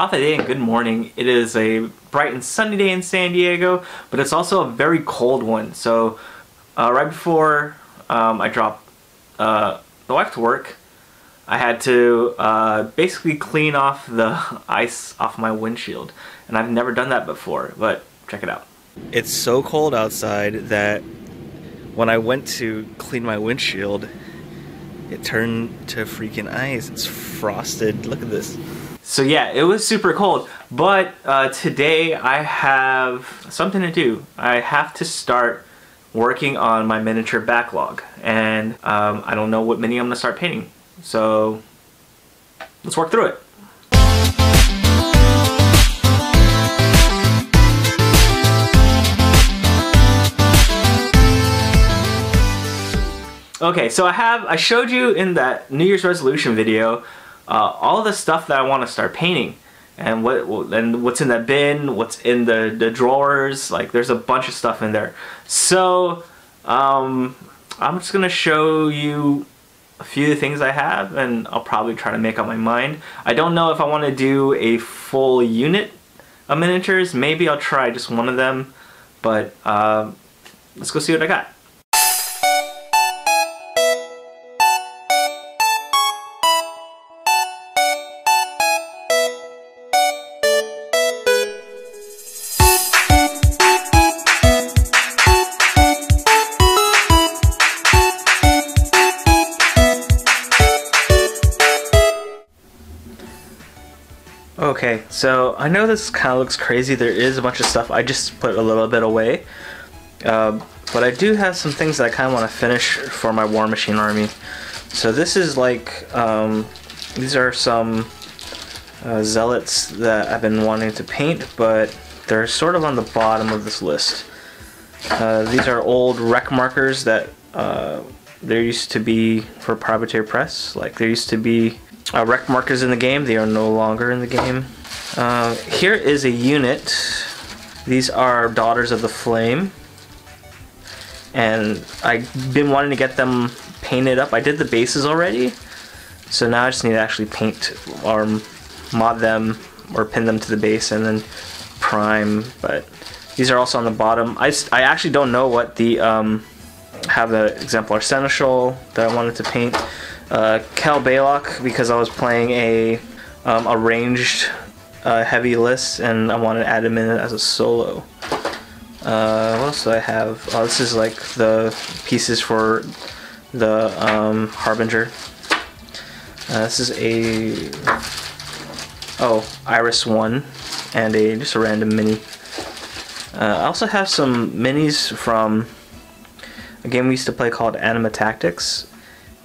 Hafe and good morning. It is a bright and sunny day in San Diego, but it's also a very cold one. So right before I drop the wife to work, I had to basically clean off the ice off my windshield, and I've never done that before, but check it out. It's so cold outside that when I went to clean my windshield, it turned to freaking ice. It's frosted. Look at this. So yeah, it was super cold, but today I have something to do. I have to start working on my miniature backlog, and I don't know what mini I'm gonna start painting. So let's work through it. Okay, so I showed you in that New Year's resolution video all the stuff that I want to start painting, and what's in that bin, what's in the drawers. Like, there's a bunch of stuff in there. So I'm just gonna show you a few things I have, and I'll probably try to make up my mind. I don't know if I want to do a full unit of miniatures. Maybe I'll try just one of them, but let's go see what I got. Okay, so I know this kind of looks crazy. There is a bunch of stuff. I just put a little bit away. But I do have some things that I kind of want to finish for my War Machine army. So this is like, these are some zealots that I've been wanting to paint, but they're sort of on the bottom of this list. These are old rec markers that there used to be for Privateer Press. Like, there used to be rec markers in the game. They are no longer in the game. Here is a unit. These are Daughters of the Flame, and I've been wanting to get them painted up. I did the bases already, so now I just need to actually paint or mod them or pin them to the base and then prime. But these are also on the bottom. I actually don't know what the have the Exemplar Seneschal that I wanted to paint. Cal Balock, because I was playing a ranged heavy list, and I wanted to add him in as a solo. What else do I have? Oh, this is like the pieces for the Harbinger. This is a Iris 1 and just a random mini. I also have some minis from a game we used to play called Anima Tactics.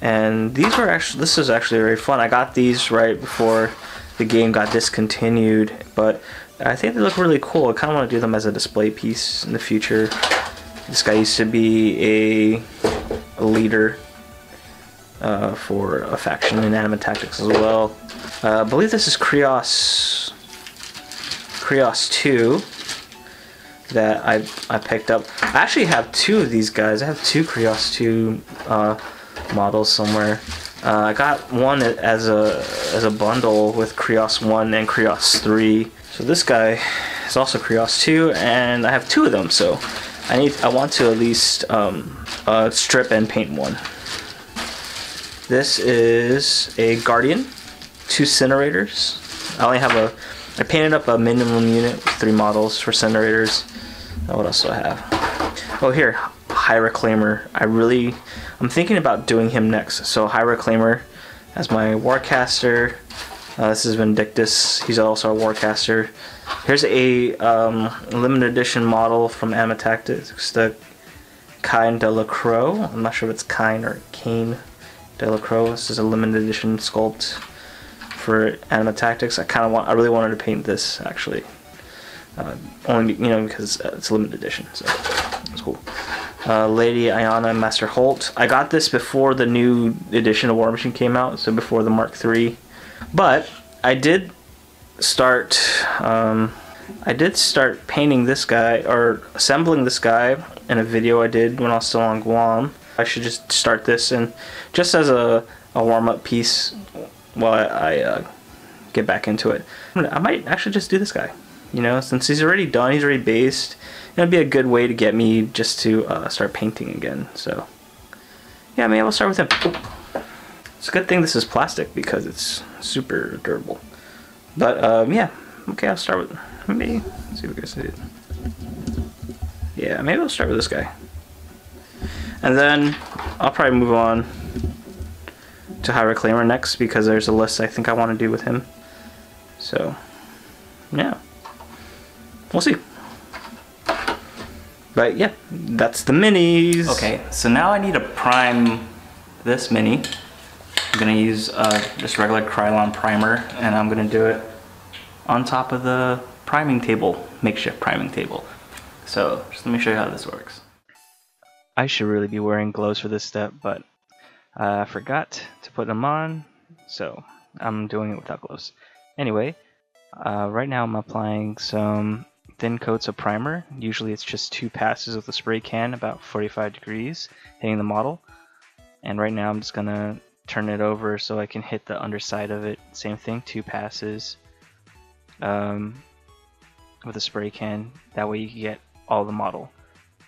And these were actually, this is actually very fun. I got these right before the game got discontinued, but I think they look really cool. I kind of want to do them as a display piece in the future. This guy used to be a leader for a faction in Anima Tactics as well. I believe this is Krios 2 that I picked up. I actually have two of these guys. I have two Krios 2 models somewhere. I got one as a bundle with Krios 1 and Krios 3. So this guy is also Krios 2, and I have two of them. So I want to at least strip and paint one. This is a Guardian, two cinerators. I painted up a minimum unit with three models for cinerators. What else do I have? Oh, here, High Reclaimer. I'm thinking about doing him next. So High Reclaimer as my Warcaster. This is Vindictus. He's also a Warcaster. Here's a limited edition model from Anima Tactics, the Kain Delacro. I'm not sure if it's Kain or Kain Delacro. This is a limited edition sculpt for Anima Tactics. I really wanted to paint this actually, only because it's a limited edition. So it's cool. Lady Ayana Master Holt. I got this before the new edition of War Machine came out, so before the Mark III. But I did start painting this guy, or assembling this guy, in a video I did when I was still on Guam. I should just start this, and just as a warm-up piece while I get back into it. I might actually just do this guy, you know, since he's already done, he's already based. It'd be a good way to get me just to start painting again. So yeah, maybe I'll start with him. It's a good thing this is plastic because it's super durable. But yeah, okay, I'll start with maybe. Let's see if we can see it. Yeah, maybe I'll start with this guy. And then I'll probably move on to High Reclaimer next because there's a list I think I want to do with him. So yeah, we'll see. But yeah, that's the minis. Okay, so now I need to prime this mini. I'm gonna use just regular Krylon primer, and I'm gonna do it on top of the priming table, makeshift priming table. So just let me show you how this works. I should really be wearing gloves for this step, but I forgot to put them on, so I'm doing it without gloves. Anyway, right now I'm applying some thin coats of primer. Usually it's just 2 passes with the spray can, about 45 degrees, hitting the model. And right now I'm just gonna turn it over so I can hit the underside of it. Same thing, 2 passes with a spray can. That way you can get all the model.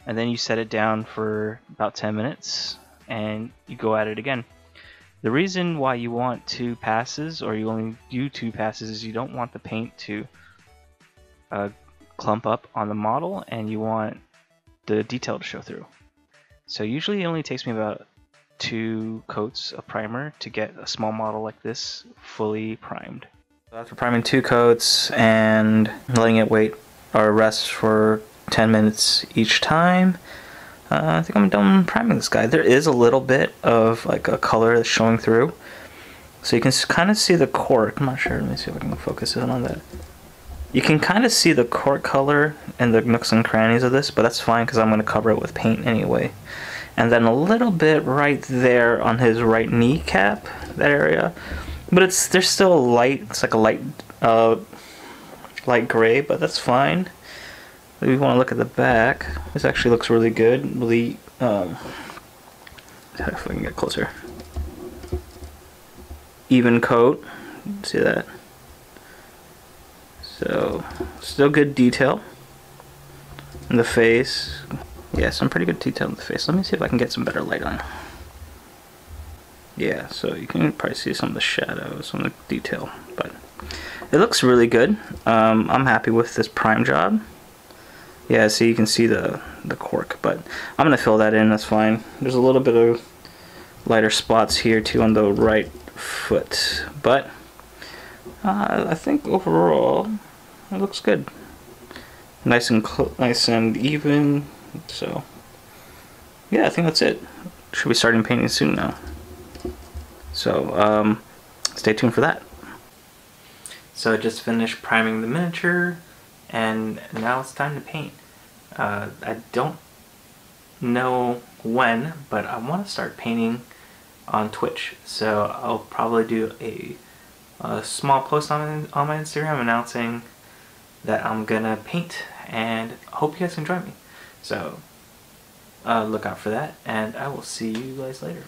And then you set it down for about 10 minutes and you go at it again. The reason why you want 2 passes, or you only do 2 passes, is you don't want the paint to clump up on the model and you want the detail to show through. So usually it only takes me about 2 coats of primer to get a small model like this fully primed. After priming 2 coats and letting it wait or rest for 10 minutes each time, I think I'm done priming this guy. There is a little bit of like a color that's showing through, so you can kind of see the cork. I'm not sure, let me see if I can focus in on that. You can kind of see the cork color and the nooks and crannies of this, but that's fine because I'm going to cover it with paint anyway. And then a little bit right there on his right kneecap, that area, but it's, there's still light. It's like a light gray, but that's fine. If you want to look at the back, this actually looks really good. Really, if I can get closer, even coat. See that? So still good detail in the face. Yeah, some pretty good detail in the face. Let me see if I can get some better light on. Yeah, so you can probably see some of the shadows, some of the detail, but it looks really good. I'm happy with this prime job. Yeah, so you can see the cork, but I'm gonna fill that in. That's fine. There's a little bit of lighter spots here too on the right foot, but I think overall it looks good. Nice and even. So yeah, I think that's it. Should be starting painting soon now. So stay tuned for that. So I just finished priming the miniature, and now it's time to paint. I don't know when, but I want to start painting on Twitch. So I'll probably do a small post on my Instagram announcing that I'm gonna paint, and hope you guys can join me. So look out for that, and I will see you guys later.